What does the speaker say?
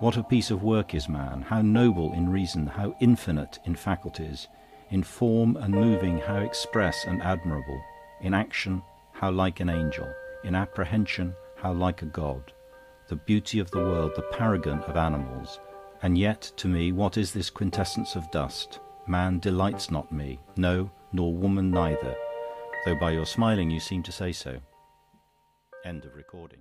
What a piece of work is man, how noble in reason, how infinite in faculties, in form and moving how express and admirable, in action how like an angel, in apprehension how like a god, the beauty of the world, the paragon of animals. And yet, to me, what is this quintessence of dust? Man delights not me, no, nor woman neither, though by your smiling you seem to say so. End of recording.